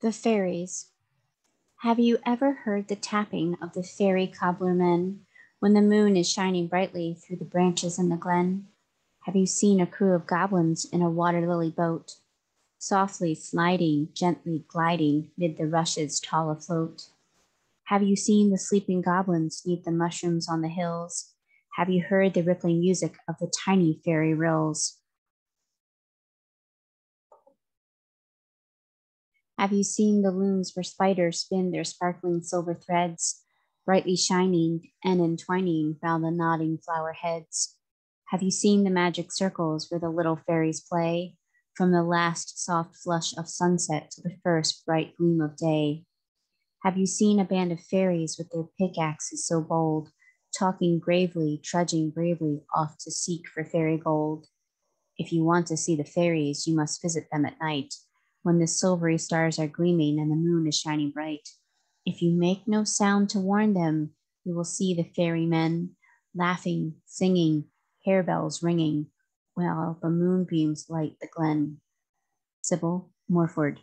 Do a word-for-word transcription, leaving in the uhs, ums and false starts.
The Fairies. Have you ever heard the tapping of the fairy cobbler men when the moon is shining brightly through the branches in the glen? Have you seen a crew of goblins in a water lily boat, softly sliding, gently gliding mid the rushes tall afloat? Have you seen the sleeping goblins 'neath the mushrooms on the hills? Have you heard the rippling music of the tiny fairy rills? Have you seen the looms where spiders spin their sparkling silver threads, brightly shining and entwining round the nodding flower heads? Have you seen the magic circles where the little fairies play, from the last soft flush of sunset to the first bright gleam of day? Have you seen a band of fairies with their pickaxes so bold, talking gravely, trudging bravely off to seek for fairy gold? If you want to see the fairies, you must visit them at night, when the silvery stars are gleaming and the moon is shining bright. If you make no sound to warn them, you will see the fairy men laughing, singing, harebells ringing, while the moonbeams light the glen. Sybil Morford.